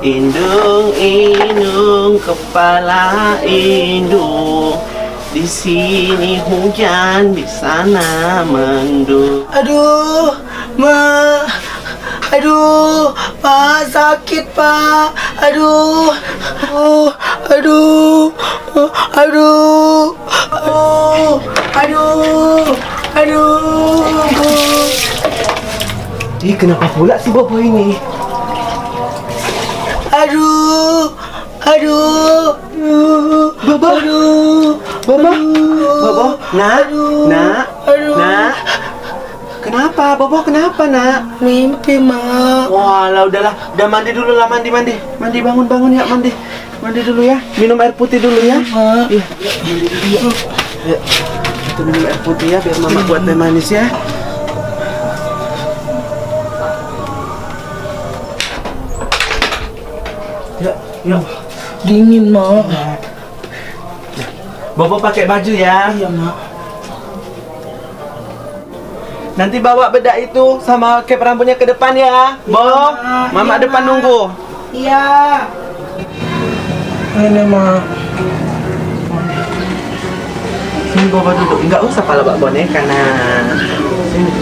Indung-indung kepala indung, di sini hujan, di sana mendung. Aduh, Ma. Aduh, Pa, sakit, Pa. Aduh. Aduh. Aduh. Aduh. Aduh. Aduh. Aduh. Ih, kenapa pula si bobo ini? Aduh. Aduh. Bobo. Aduh. Bobo, Bobo, nak, nak, nak. Kenapa, Bobo? Kenapa, nak? Mimpi, Ma. Walau, udahlah, udah mandi dulu lah, mandi, mandi, mandi, bangun, bangun ya, mandi, mandi dulu ya, minum air putih dulu ya, Ma. Iya, mandi dulu ya. Ya, kita minum air putih ya, biar Mama buat teh manis ya. Ya, ya, dingin, Ma. Bobo pakai baju ya. Iya, Mak. Nanti bawa bedak itu sama kep rambutnya ke depan ya, Bob. Iya, Mama iya, depan Ma. Nunggu. Iya. Ini, Mak. Sini Bobo duduk. Enggak usah pala bawa boneka, nah. Sini.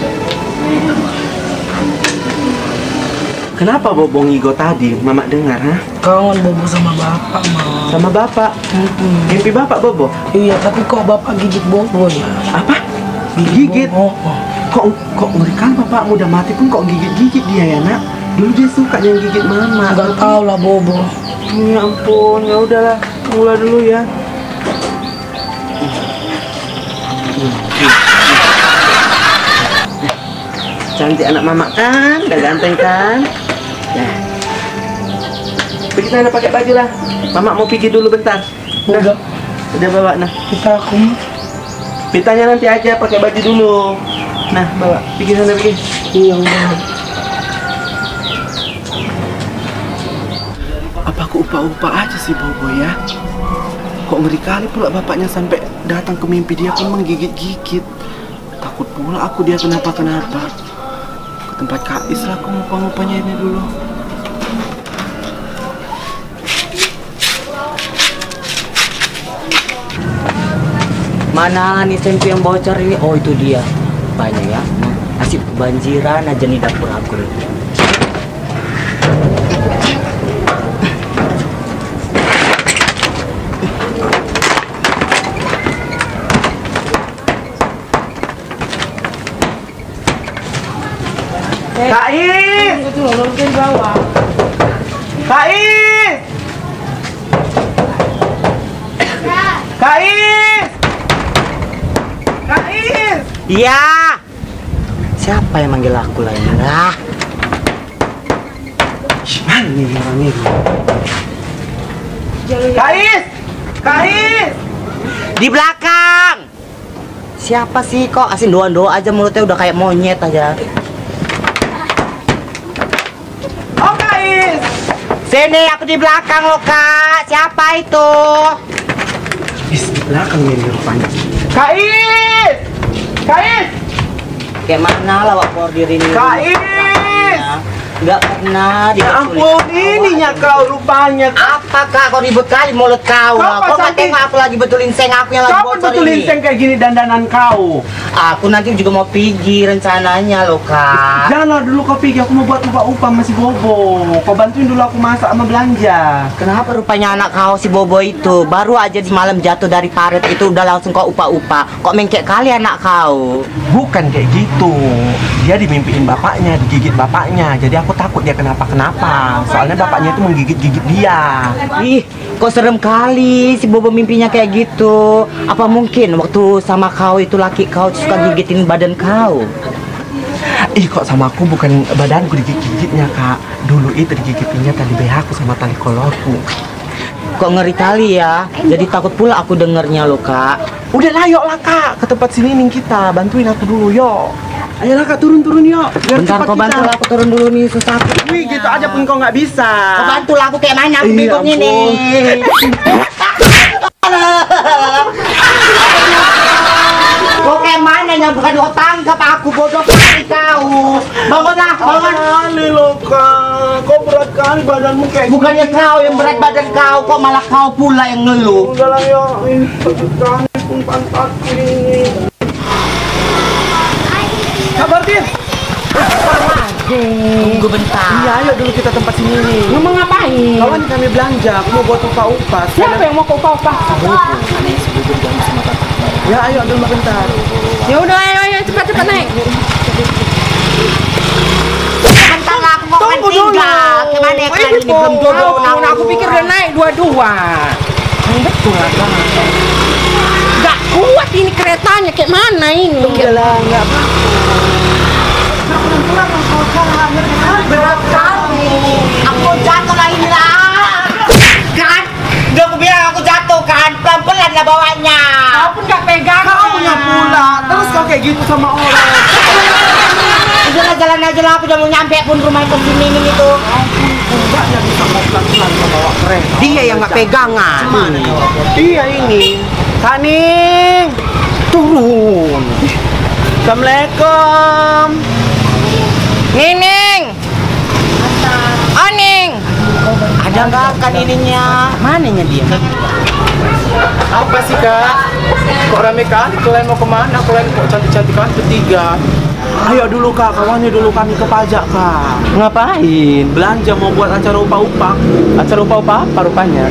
Kenapa Bobo ngigo tadi? Mama dengar, ha? Kawan Bobo sama Bapak, Ma. Sama Bapak? Mm-hmm. Mimpi Bapak, Bobo? Iya, tapi kok Bapak gigit Bobo ya? Apa? Gigit? Bobo. Kok ngerikan Bapakmu udah mati pun kok gigit-gigit dia ya, nak? Dulu dia suka yang gigit Mama. Gak tau lah, Bobo. Ya ampun, ya udahlah. Mulai dulu ya. Cantik anak Mama kan? Udah ganteng kan? Nah, pergi sana pakai baju lah. Mama mau pergi dulu bentar. Nah, udah. Udah bawa, nah. Pita aku. Pitanya nanti aja, pakai baju dulu. Nah, bawa. Pergi sana, pergi. Iya, udah. Apa aku upa-upa aja sih, Bobo ya? Kok ngeri kali pula bapaknya sampai datang ke mimpi dia pun menggigit-gigit. Takut pula aku dia kenapa-kenapa. Tempat Kak Is lah, aku ngupa-ngupanya ini dulu. Mana nih tempe yang bocor ini? Oh, itu dia. Banyak ya. Masih kebanjiran aja nih dapur aku. Kak Is! Kak Is! Kak Is! Kak Is! Iya! Siapa yang manggil aku lagi? Nah! Mana ini orang ini? Kak Is! Kak Is! Di belakang! Siapa sih kok? Asin doa-doa aja mulutnya udah kayak monyet aja. Sini, aku di belakang loh, Kak. Siapa itu? Is, di belakang ini rupanya. Kak Is! Kak Is! Kemana lawak bordir ini? Kak Is! Nggak pernah dikasih. Ya ampun, ininya kau rupanya. Apa, Kak? Kau ribut kali mulut kau. Kau nggak tengok aku lagi betulin seng aku yang lagi bocor ini. Kau betulin seng kayak gini dandanan kau. Aku nanti juga mau pergi rencananya loh, Kak. Janganlah dulu kau pergi, aku mau buat upah-upah masih Bobo. Kau bantuin dulu aku masak sama belanja. Kenapa rupanya anak kau si Bobo itu? Baru aja semalam jatuh dari paret itu udah langsung kau upah-upah. Kok mengkek kali anak kau? Bukan kayak gitu. Dia dimimpiin bapaknya, digigit bapaknya. Jadi aku takut dia kenapa-kenapa. Soalnya bapaknya itu menggigit-gigit dia. Ih, kok serem kali si Bobo mimpinya kayak gitu. Apa mungkin waktu sama kau itu laki kau suka gigitin badan kau? Ih, kok sama aku bukan badanku digigit-gigitnya, Kak. Dulu itu digigitinnya tali BH aku sama tali kolorku. Kok ngeri kali ya? Jadi takut pula aku dengernya loh, Kak. Udah layo lah, Kak, ke tempat sini nih kita. Bantuin aku dulu, yo. Ayolah, Kak, turun-turun yuk. Bentar, kau bantu aku turun dulu nih, susah. Wih, gitu aja pun kau nggak bisa. Kau bantu lah aku kayak mana, aku bingung ini. Kok kayak mana yang bukan kau tangkap aku bodoh kali kau. Bangunlah, bangun. Kali loh, Kak. Kau berat sekali badanmu kayak bukannya gini. Kau yang berat badan kau, kok malah kau pula yang ngeluh. Udah lah ya, ini sekali pun pantat ini. Kabar dia? Tunggu bentar. Iya, ayo dulu kita tempat sini nih. Mau ngapain? Kawan kami belanja, aku mau buat upah-upah. Siapa yang mau ke upah-upah? Ini sebelum jam sama kakak. Ya, ayo dulu bentar. Ya udah, ayo cepat-cepat naik. Tunggu dulu. Kemana yang lagi nih? Belum dulu. Aku pikir udah naik dua-dua. Betul lah. Gak kuat ini keretanya. Kayak mana ini? Tunggu lah, gak apa-apa. Berat kali. Aku jatuh lagi lah. Kan? Udah aku bilang aku jatuh kan? Pelan-pelan lah bawanya. Kau pun gak pegang. Kau punya pula. Terus kau kayak gitu sama orang. Jalan aja lah, aku udah mau nyampe pun rumah ke sini ini tuh. Enggaknya bisa pelan-pelan bawa kereta. Dia yang nggak pegangan. Mana? Dia ini. Nining, turun. Assalamualaikum. Nining. Nining. Ada nggak kan ininya? Mananya dia? Apa sih kak? Kok rame kali? Kalian mau kemana? Kalian kok cantik-cantikan bertiga? Ayo dulu kak, kawannya dulu kami ke pajak kak. Ngapain? Belanja mau buat acara upah-upah. Acara upah-upah apa rupanya?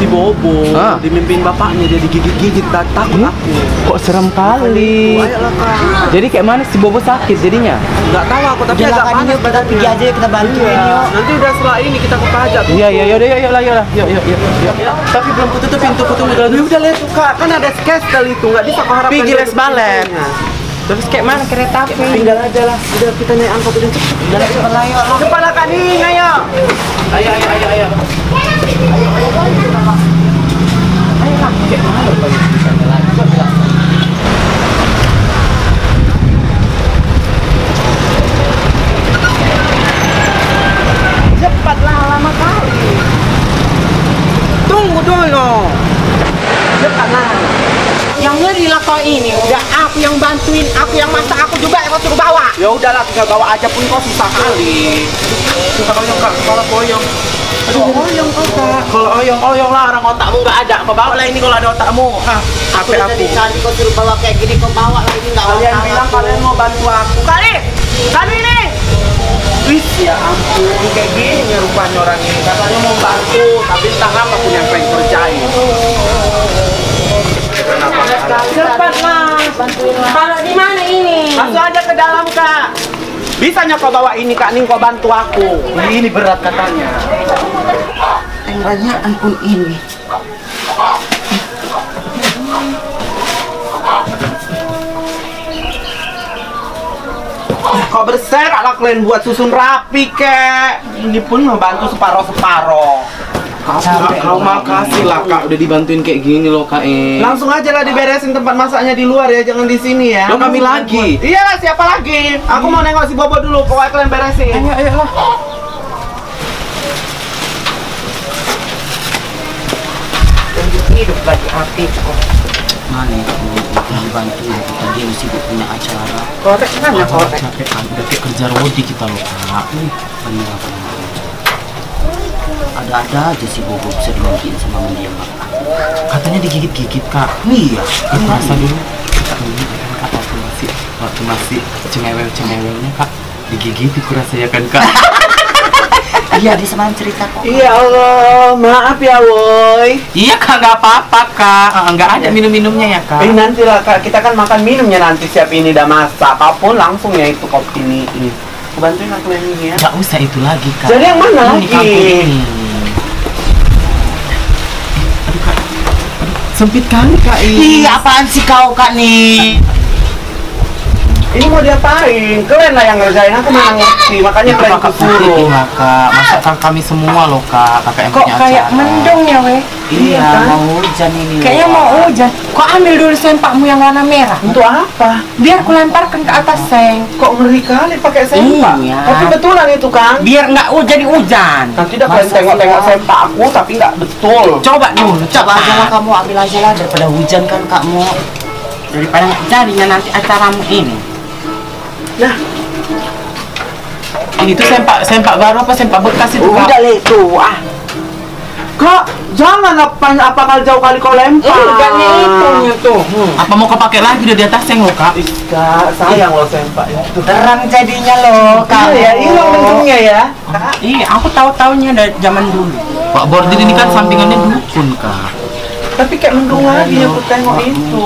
Si Bobo dimimpin bapaknya jadi gigit-gigit, takut aku. Kok serem kali. Ayolah kak. Jadi kayak mana si Bobo sakit jadinya? Nggak tahu aku, tapi agak panas badan. Pergi aja kita bantuin yuk. Nanti udah setelah ini kita ke pajak. Iya, iya, iya, iya, iya, iya, iya. Tapi belum kututup pintu, kututup dulu. Udah lihat tuh kak, kan ada skestel itu, nggak bisa kau harapkan. Pergi les balen. Terus kayak mana kereta api? Tinggal aja lah. Udah kita naik angkot udah cepet. Jalan cepet lah yuk. Cepet lah Kak Nining, ayo. Ayo, ayo, ayo, ayo. Ayo lah, kayak mana lupa ya. Cepet lah, lama kali. Tunggu dulu. Cepet lah. Yang ngeri lah kau ini, udah aku yang bantuin, aku yang masak, aku juga yang kau suruh bawa. Ya udahlah, tinggal bawa aja pun kau susah kali. Susah koyong kak, kepala koyong. Aduh, koyong kau kak. Kalau koyong larang, otakmu nggak ada. Kau bawa lah ini kalau ada otakmu. Hah, aku udah dicari kau suruh bawa kayak gini, kau bawa lah ini nggak otak. Kalian bilang kalian mau bantu aku kali, kali ini. Wih, ya aku kayak gini rupanya orang ini. Katanya mau bantu, tapi entah apa punya yang pengen kerjain. Cepat mas, kalau di mana ini? Masuk aja ke dalam kak. Bisanya kau bawa ini kak Ning, kau bantu aku. Ini berat katanya. Tengahnya ampun ini. Kau berserak lah kalian buat susun rapi kek. Ini pun membantu separoh-separoh. Terima kasih lah kak, udah dibantuin kayak gini loh kak. Langsung aja lah diberesin tempat masaknya di luar ya, jangan di sini ya. Loh kami lagi. Iyalah siapa lagi? Aku mau nengok si Bobo dulu, pokoknya kalian beresin. Ayo, ayo lah. Hidup bagi hati kok. Mana itu? Dibantu kita dia sibuk punya acara. Korek mana korek? Capek kan, udah kayak kerja rodi kita loh kak. Bener. Ada-ada aja si Bobo bisa dimungkin sama mendiam kak. Katanya digigit-gigit kak. Iya. Kita rasa dulu. Kita kan kak waktu masih cengewel-cengewelnya kak. Digigit ku rasanya kan kak. Iya dia semalam cerita kok. Iya Allah, maaf ya woi. Iya kak nggak apa-apa kak. Nggak ada minum-minumnya ya kak. Ini nanti lah kak. Kita kan makan minumnya nanti siap ini dah masak. Apapun langsung ya itu kopi ini. Bantuin aku yang ini ya. Gak usah itu lagi kak. Jadi yang mana lagi? Aduh kak, sempit kali kak ini. Ih apaan sih kau kak nih? Ini mau diapain? Kalian lah yang ngerjain, aku malah ngerti. Makanya kalian kesuruh. Iya kak, masakan kami semua loh kak. Kakak yang punya acara. Kok kayak mendung ya weh? Iya mau hujan ini. Kayaknya mau hujan. Kok ambil dulu sempakmu yang warna merah? Untuk apa? Biar aku lemparkan ke atas seng. Kok ngeri kali pakai sempak? Iya. Tapi betulan itu kan? Biar nggak jadi hujan. Nanti udah kalian tengok-tengok sempak aku tapi nggak betul. Coba dulu, coba aja lah kamu ambil aja lah daripada hujan kan kamu. Daripada jadinya nanti acaramu ini. Nah, Itu sempak baru apa sempak bekas itu, Kak? Udah leh tuh, ah. Kak, jangan apa kali jauh kali kau lempar. Bukannya itunya tuh. Apa mau kau pakai lagi udah di atas seng lo, Kak? Kak, sayang lo sempak ya. Terang jadinya lo, Kak. Iya, hilang bentuknya ya. Iya, aku tahu-taunya dari zaman dulu. Pak Bordir ini kan sampingannya dukun, Kak. Tapi kayak mendung lagi ya, aku tengok itu.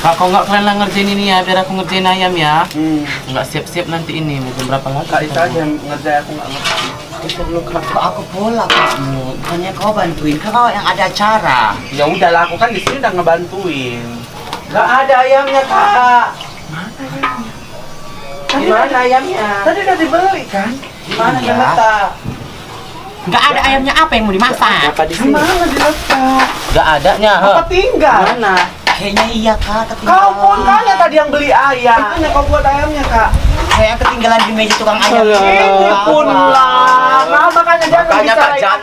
Kak, kau nggak kalian ngerjain ini ya, biar aku ngerjain ayam ya. Nggak siap-siap nanti ini, mungkin berapa lagi. Kak, itu aja yang ngerjain, aku nggak ngerti. Aku pula kamu, bukannya kau bantuin, kau yang ada acara. Ya udahlah, aku kan di sini udah ngebantuin. Gak ada ayamnya, Kak. Mana ayamnya? Mana ayamnya? Tadi udah dibeli kan? Mana diletak? Gak ada ayamnya, apa yang mau dimasak? Mana diletak? Gak adanya. Apa tinggal? Mana? Kayaknya iya, Kak. Kau pun kaya tadi yang beli ayam. Makanya kau buat ayamnya, Kak. Saya ketinggalan di meja tukang ayam. Ini pun lah. Nah, makanya jangan bicara aja.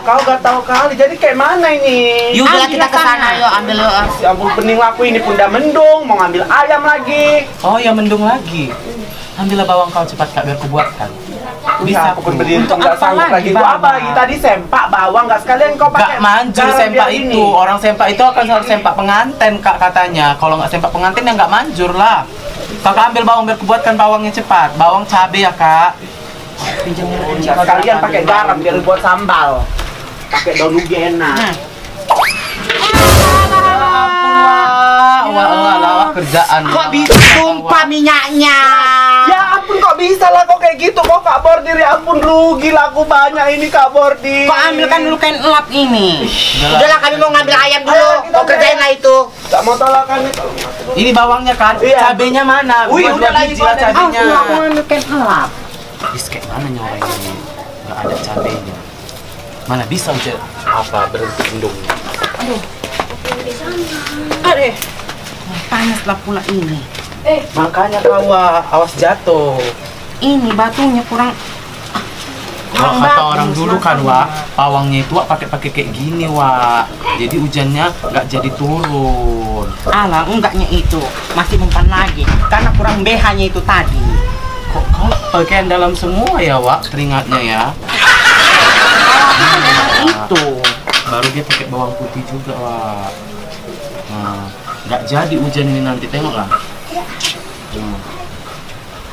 Kau gak tahu kali. Jadi kayak mana ini? Yaudah kita kesana. Ayo ambil. Ya ampun, pening aku ini pun udah mendung. Mau ngambil ayam lagi. Oh ya, mendung lagi. Ambillah bawang kau cepat, Kak, biar aku buatkan. Bisa aku berdiri untuk nggak sanggup lagi. Itu apa lagi tadi sempak bawang nggak sekalian kau pakai? Gak manjur sempak itu. Orang sempak itu akan selalu sempak penganten, Kak, katanya. Kalau nggak sempak penganten ya nggak manjur lah. Kakak ambil bawang biar kubuatkan bawangnya cepat. Bawang cabai ya, Kak. Sekalian pakai garam biar buat sambal. Pakai daun ubi enak. Wah, kerjaan. Kok bisa tumpah minyaknya? Ya ampun, kok bisa lah kok kayak gitu kok, Kak Bordir. Ya ampun, rugi lah aku banyak ini, Kak Bordir. Kok ambilkan dulu kain lap ini. Udahlah, kami mau ngambil ayam dulu. Kau kerjain lah itu. Tak mau tolakan itu. Ini bawangnya kan, cabenya mana? Wih, udah lagi jual cabenya. Aku ngambil kain lap. Biskek mana nyawain ini? Gak ada cabenya. Mana bisa udah apa berhenti indungnya? Aduh, adeh. Panaslah pula ini. Makanya kau awas jatuh. Ini batunya kurang. Kalau kata orang dulu kan, Wak, pawangnya itu Wak pakai kayak gini, Wak. Jadi hujannya nggak jadi turun. Alah, enggaknya itu masih mempan lagi karena kurang BH-nya itu tadi. Kok kau pakaian dalam semua ya, Wak, keringatnya ya? Itu baru dia pakai bawang putih juga, Wak. Nggak jadi hujan ini nanti, tengoklah.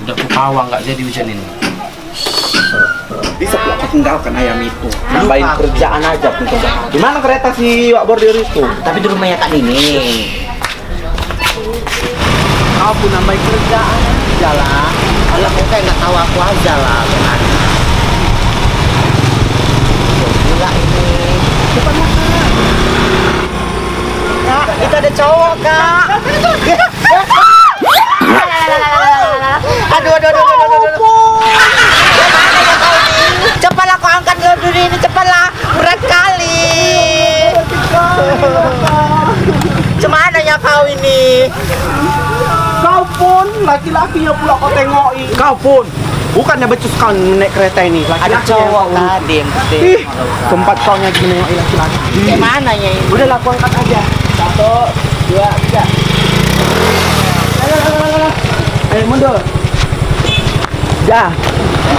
Udah kupawang nggak jadi hujan ini. Bisa aku tinggalkan ayam itu. Nambahin kerjaan aja pun. Gimana kereta si Wak Bordir itu? Tapi di rumahnya Kak Nining. Kau pun nambahin kerjaan aja lah. Kalau kau kayak nggak tahu aku aja lah. Gila ini. Cepat makan. Kak, itu ada cowok, Kak. Aduh. Gimana ya kau ini? Cepatlah kau angkat dulu ini, cepatlah. Berat kali. Gimana ya kau ini? Kau pun laki-laki ya pula kau tengoki. Kau pun bukannya becus kau naik kereta ini. Ada cowok tadi. Ih, tempat kau nya nengoki laki-laki. Gimana ya ini? Udahlah kau angkat aja. 1, 2, 3. Ayo mundur. Ya,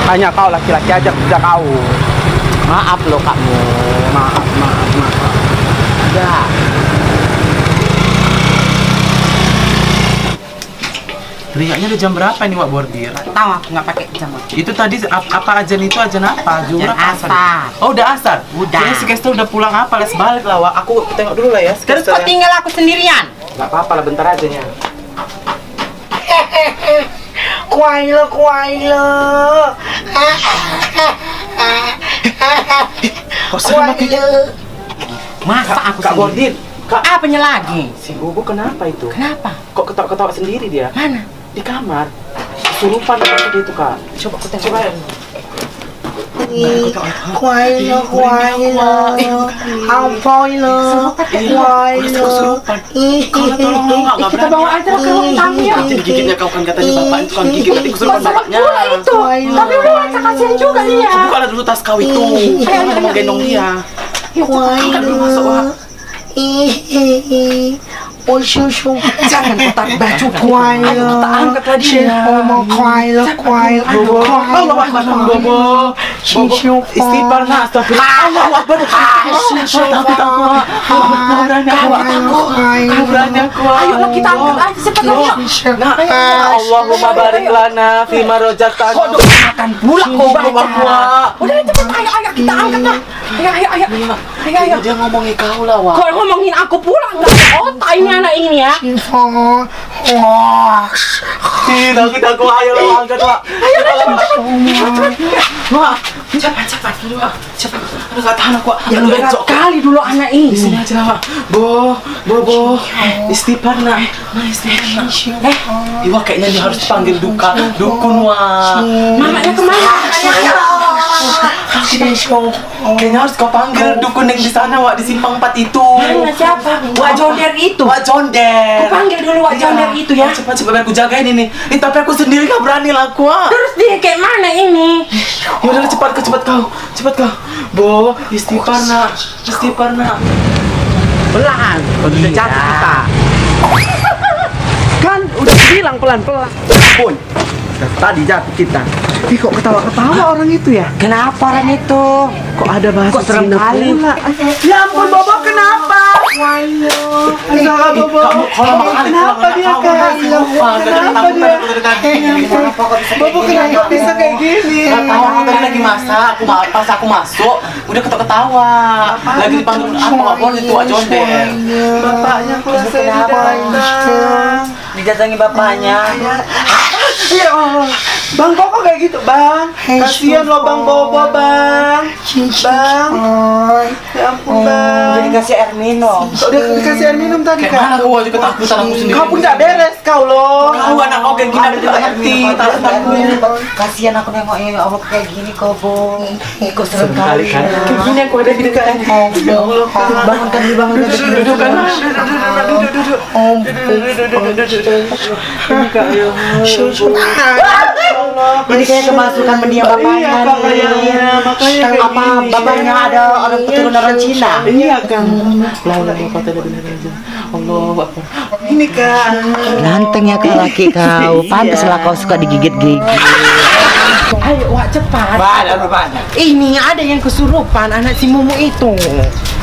hanya kau laki-laki aja kerja kau. Maaf loh, Kakmu. Maaf. Ya. Teriaknya udah jam berapa nih, Wak Bordir? Tahu aku nggak pakai jam. Itu tadi apa ajan itu ajan apa? Jumlah asar. Oh, udah asar. Udah. Si Kester udah pulang apa? Les balik lah, Wak. Aku tengok dulu lah ya. Terus kok tinggal aku sendirian? Gak apa-apa lah, bentar aja nya. Kuai lo. Masa aku Kak Bordir? Apanya lagi? Si Gugu kenapa itu? Kenapa? Kok ketawa-ketawa sendiri dia? Mana? Di kamar. Surupan seperti itu, Kak. Coba aku tengok. Coba ya. Kuai lo. Ampoi lo. Kita bawa aja ke ruang tamu ya. Jadi gigitnya kau kan katanya bapak itu kan gigit nanti kesurupan bapaknya. Tapi udah rasa kasihan juga dia. Bukalah dulu tas kau itu. Kau mau gendong dia. Kuai lo. Masuk, Wak. おいしゅうしゅう。jangan putar baju kuai lah. Siapa mau kuai lah kuai. Allah Akbar. Bobo. Siapa? Istighfar nak. Allah Akbar. Siapa? Kabarnya kuai. Ayo kita angkat aja sebenarnya. Allahumma barik lana fima rojakana. Kau doakan pula kau baca. Udah cepet ayo kita angkat lah. Ayo. Dia ngomongin kau lah. Kau ngomongin aku pula nggak otaknya anak ini ya. Wah, kita kau ayolah angkat lah. Ayolah cepat dulu lah. Cepat. Aduh nggak tahan aku. Yang berat kali dulu anak ini. Di sini aja lah. Bo. Istighfar nak. Istighfar. Iwa kayaknya dia harus panggil dukun wah. Mamanya kemana? Kayaknya harus kau panggil dukun yang di sana, Wak, di simpang 4 itu. Mana siapa? Wak Jonder itu. Wak Jonder. Kau panggil dulu Wak Jonder itu ya. Cepat biar aku jagain ini. Ini tapi aku sendiri gak berani lah, Wak. Terus dia kayak mana ini? Yaudah cepat kau. Bo, istighfar nak. Belahan, berdekat kita. Kan udah bilang pelan-pelan. Pun. Tadi jatuh kita. Ih, kok ketawa-ketawa orang itu ya? Kenapa orang itu? Kok ada bahasa Cina pula? Ya ampun, Bobo kenapa? Waduh. Kenapa Bobo? Kenapa dia kayak gini? Kenapa Bobo kenapa bisa kayak gini? Aku tadi lagi masak, aku masuk, udah ketawa-ketawa. Lagi dipanggil apa itu Wak Jonder. Bapaknya keluar saya didatangi bapaknya. Ya Allah, Bang Bobo kayak gitu, Bang. Kasihan loh Bang Bobo, Bang. Ya ampun, Bang. Jadi kasih air minum. Udah dikasih air minum tadi kan? Kayak mana kau juga ketakutan aku sendiri. Kau pun gak beres kau loh. Kau anak ogeng gini aku gak ngerti. Kasihan aku nengokin orang kayak gini kau, Bo. Kau serem kali kan? Kayak gini aku ada di dekat. Ya Allah, bangunkan. Duduk. Duduk. Ini kayak kemasukan mendiang bapaknya. Iya, apa bapaknya ada orang keturunan orang Cina? Iya kan. Allah. Ini kan. Gantengnya kau laki kau. Pantaslah kau suka digigit-gigit. Ayo Wak cepat. Ini ada yang kesurupan anak si Mumu itu.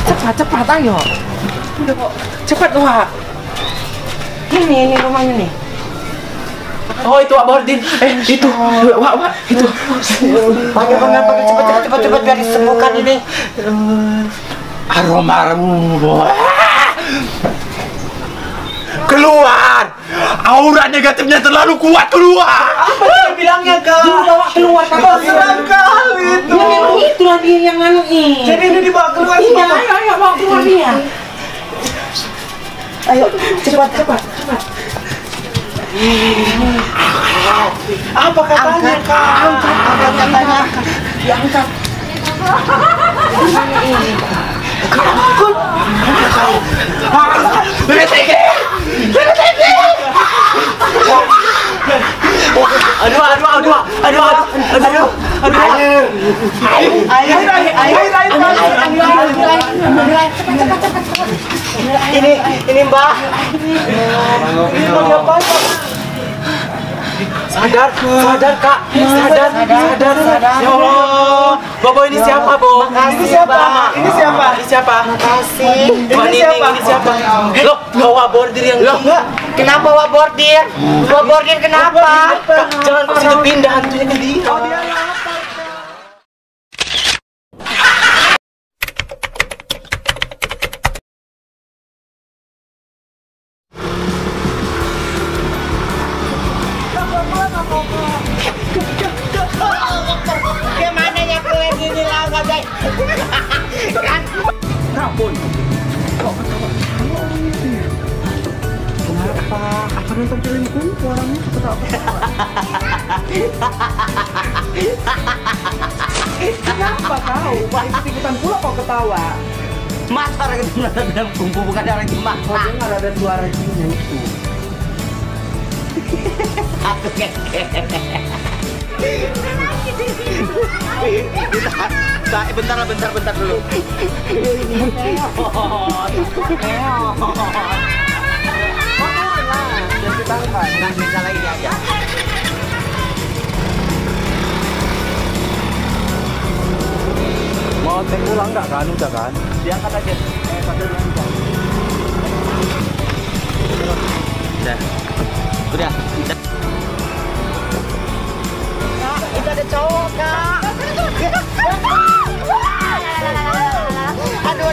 Cepat ayo. Cepat Wak. Ini rumahnya nih. Oh itu Wak Bordin. Itu Wak itu. Panggil cepat biar disembuhkan ini. Aroma. Keluar. Aura negatifnya terlalu kuat keluar. Apa bilangnya Kak? Dibawa keluar Kak. Serem kali itu. Itu lagi yang anu ini. Jadi ini dibawa keluar. Iya, ayo bawa keluar dia. Ayo cepat. Apa katanya Kak? Angkat katanya. Diangkat. Angkat. Beri tegi. Aduh. Ini Mbak. Sadar, Kak. Ya Allah. Bobo ini siapa, Bo? Ini siapa? Makasih. Ini siapa? Loh, Wak Bordir yang enggak. Kenapa Wak Bordir? Wak Bordir kenapa? Jangan ke situ pindah hantunya ke dia. Oh, dia apa? Kenapa kau? Wah, ikut-ikutan pula kau ketawa. Mas, orang itu ada dalam kumpu, bukan orang Jemaah. Kau dengar ada suara jinnya itu. Aku kekeh. Bentar dulu. kita nggak bisa lagi diajak. Mau take ulang nggak kan? Udah kan? Diangkat aja. Udah. Kak, itu ada cowok, Kak. Aduh.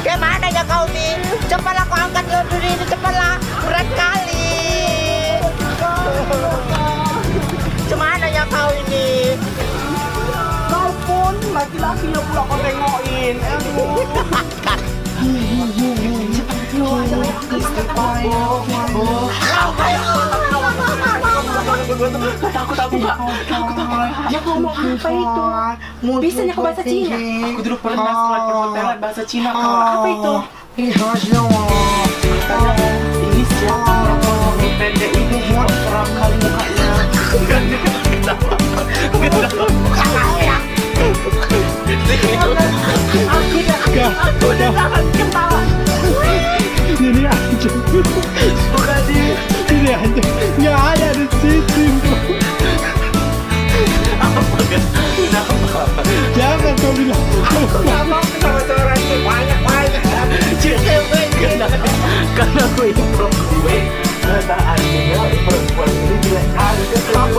Gimana ya kau nih? Cepatlah kau angkat dulu ini, cepatlah. Berat kali. Gimana ya kau ini? Kau pun laki-laki yang pula kau tengokin. Takut. Dia ngomong apa itu? Bisanya ke bahasa Cina. Aku dulu pernah sekolah perhotelan bahasa Cina. Apa itu? Ini siapa yang ngomong pendek ini? Orang kali mukanya. Karena aku improv gue, ternyata artinya improv ini jelek kali. Aku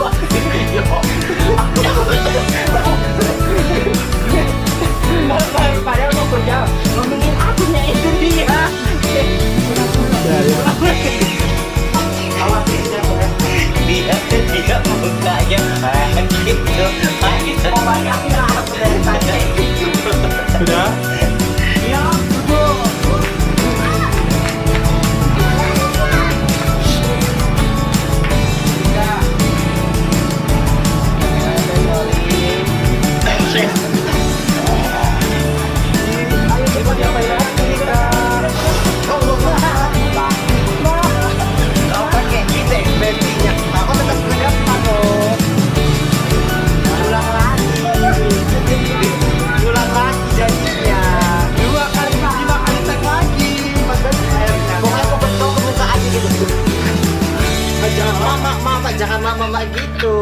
padahal mau kerja, ngomongin akunya itu dia. Dia mukanya gitu. Pokoknya aku gak aku dari tadi. Sudah? Jangan lama-lama gitu.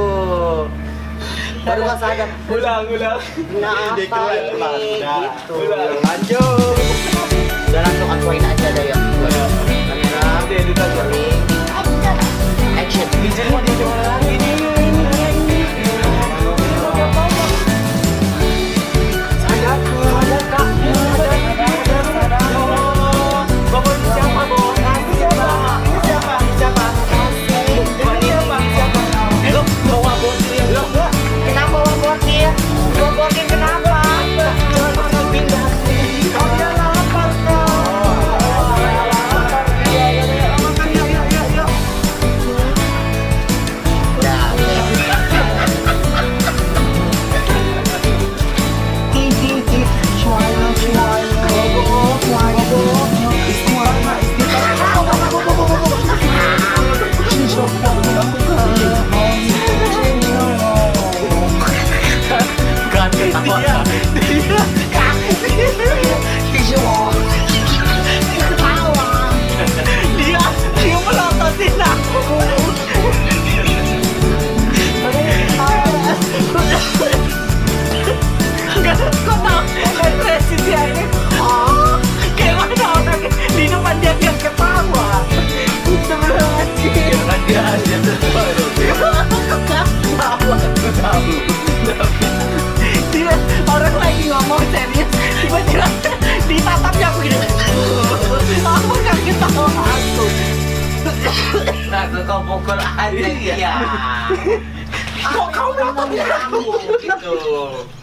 Baru gak sadar. Ulang. Nah, apa ini? Gitu. Lanjut. Udah langsung akuin aja deh ya. Kamera. Action. Kau pukul aja dia. Kok kau nonton aku gitu.